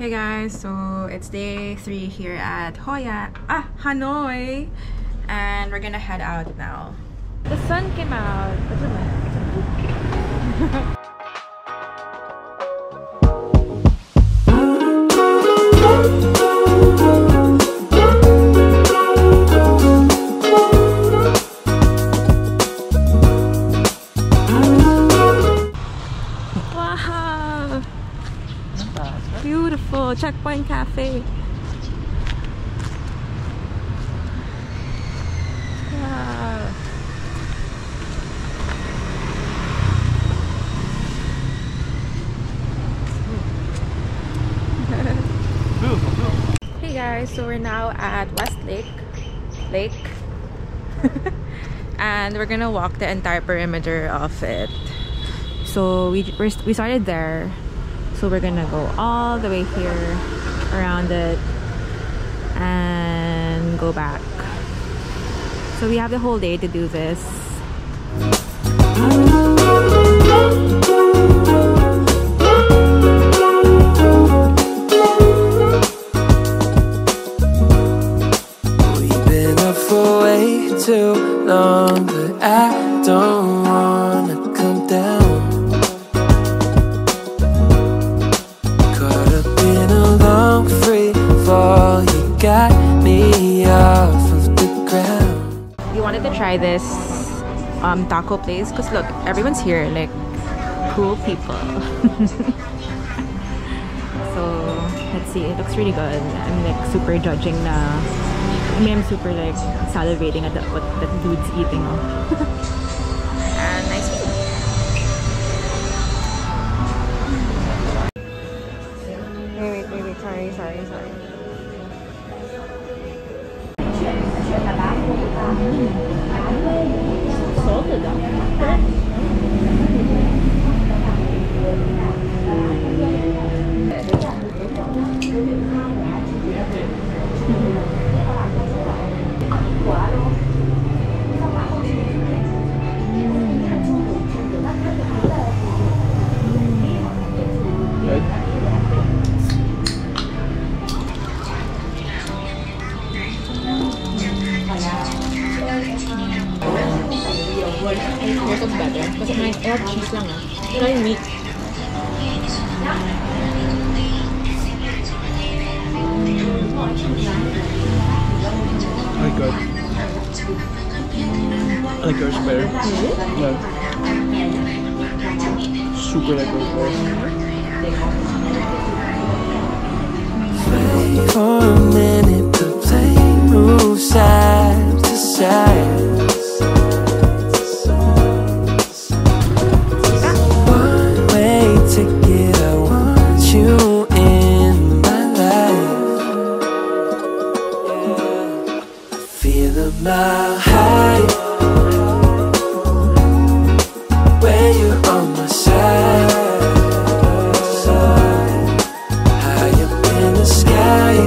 Hey guys, so it's day 3 here at Hanoi, and we're gonna head out now. The sun came out. Beautiful checkpoint cafe. Wow. Hey guys, so we're now at West Lake and we're gonna walk the entire perimeter of it. So we started there. So we're gonna go all the way here, around it, and go back. So we have the whole day to do this. We've been up for way too long, but I don't wanna come down. Try this taco place, because look, everyone's here, like cool people. So let's see, it looks really good. I'm like super judging na. I mean, I'm super like salivating at what that dude's eating. And nice food. Wait, sorry. It was better kasi may add cheese lang ah. Try meat. I got liquor's better. Really? Yeah. Super liquor's better. My height, where you on my side, high up in the sky,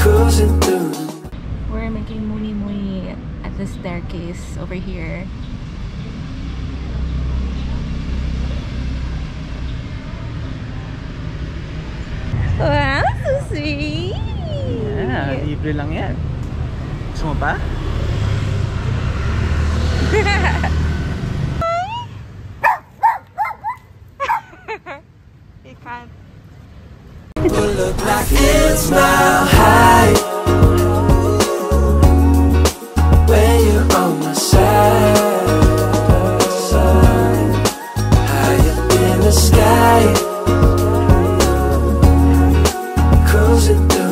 cruising through. We're making muni at the staircase over here. Wow, so sweet. Yeah, libre lang yan. Gusto mo pa? He can't. Look like it's now high. When you're on my side, high up in the sky, cruising through.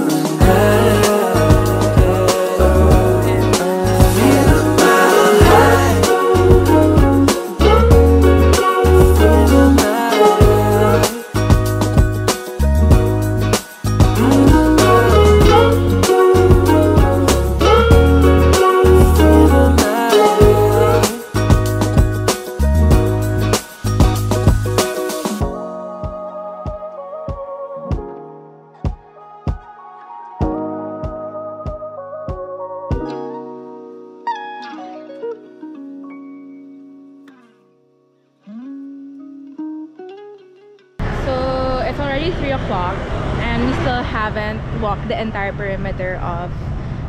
already 3 o'clock and we still haven't walked the entire perimeter of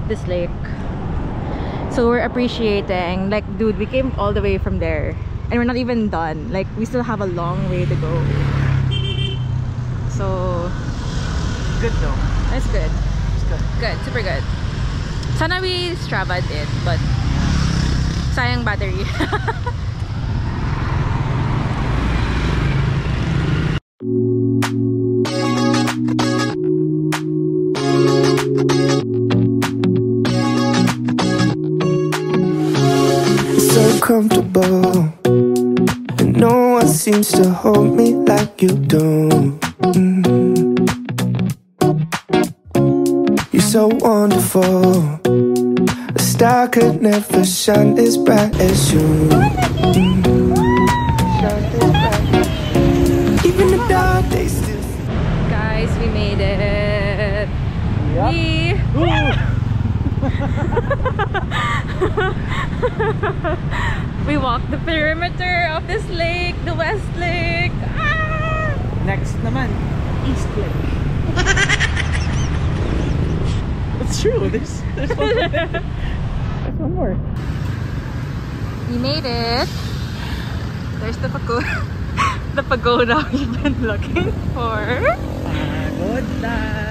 this lake. So we're appreciating, like, dude, we came all the way from there and we're not even done. Like, we still have a long way to go. So good though. That's good. It's good. Good, super good. Sana we Strava it, but sayang battery. So comfortable, and no one seems to hold me like you do. You're so wonderful, a star could never shine as bright as you. Even the dark days still. Guys, we made it. Yep. We walked the perimeter of this lake, the West Lake. Ah! Next naman, East Lake. It's true, there's one more. There's one more. We made it. There's the pagoda. The pagoda we've been looking for. Pagoda.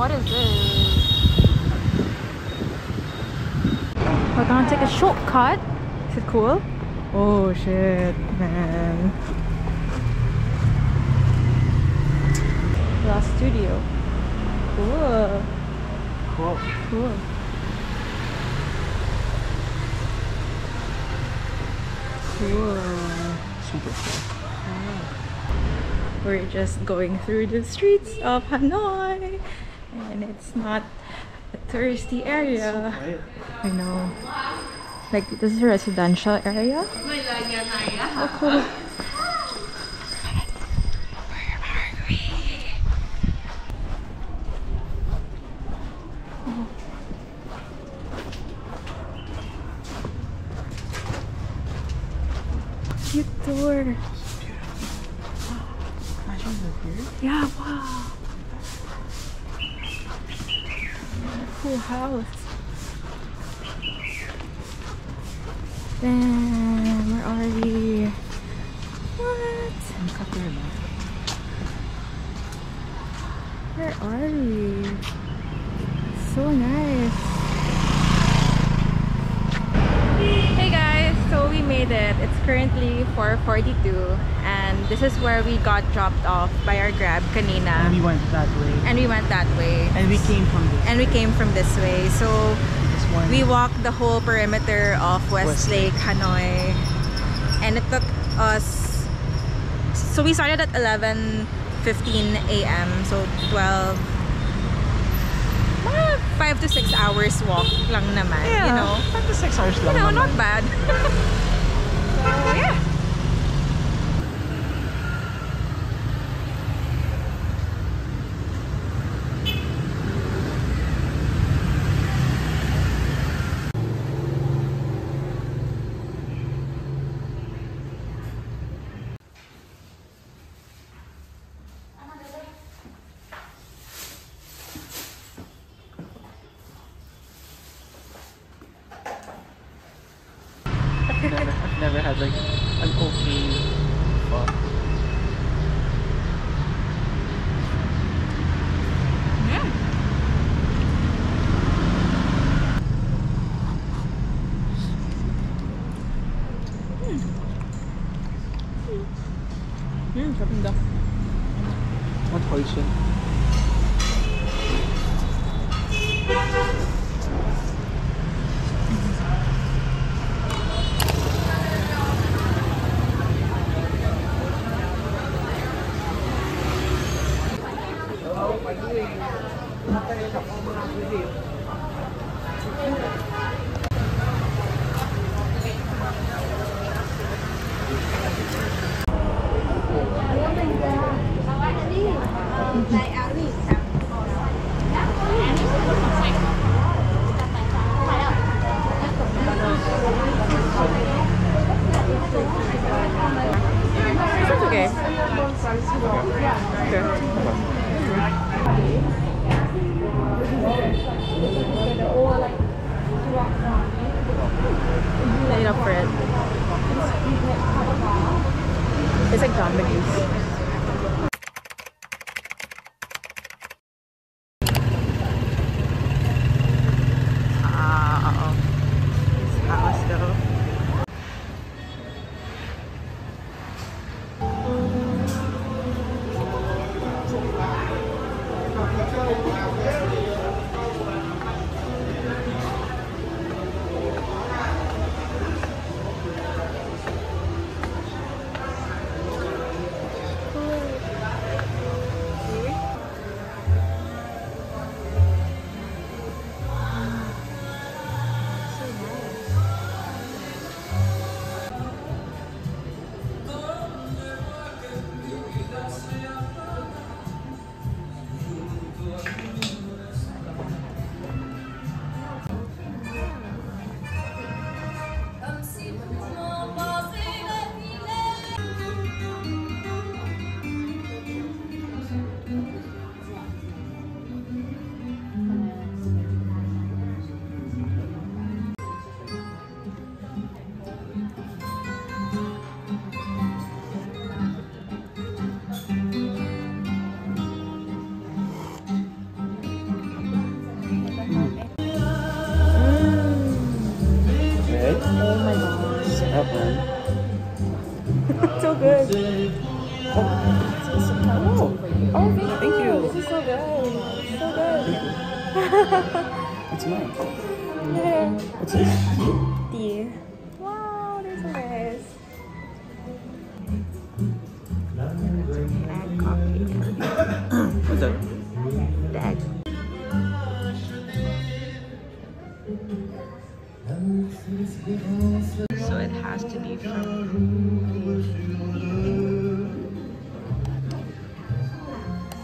What is this? We're gonna take a shortcut. Is it cool? Oh shit, man. Last studio. Cool. Cool. Cool. Cool. Super cool. Oh. We're just going through the streets of Hanoi. And it's not a touristy area. I know. Like, this is a residential area. Oh, cool. Where are we? Oh. Cute door. This is beautiful. Wow. Imagine we're here. Yeah, wow. Cool house. Damn, where are we? What? Where are we? So nice. Hey guys, so we made it. It's currently 4:42 and this is where we got dropped off by our Grab kanina. And we went that way. And we went that way. And we came from this way. So we walked the whole perimeter of West Lake, Hanoi. And it took us... So we started at 11:15 a.m. So 5 to 6 hours walk lang naman, yeah, you know? 5 to 6 hours lang, you know, not bad. So, yeah. I've never had like an okay walk. Mmm. What poison? It's like Domino's. Ah, house though. So good. Oh, thank you. This is so good. So good. It's mine. Yeah. What's this? Tea. Wow, that's so nice. Egg coffee. What's that? The egg. So it has to be from...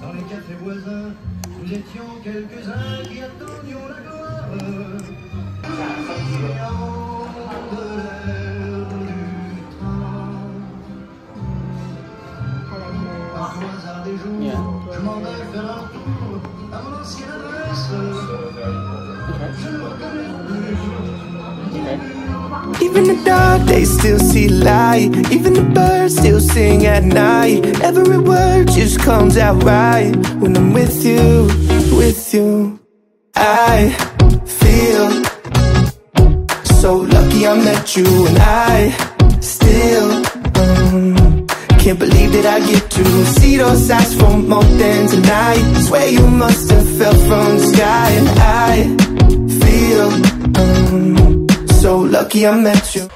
Dans les quatre voisins, nous étions quelques-uns qui attendions la gloire. Par hasard des jours, je m'en vais faire un tour à mon ancienne adresse. Je ne reconnais plus. Even the dark, they still see light. Even the birds still sing at night. Every word just comes out right. When I'm with you, I feel so lucky I met you. And I still can't believe that I get to see those eyes for more than tonight. Swear you must have fell from the sky. And I feel so lucky I met you.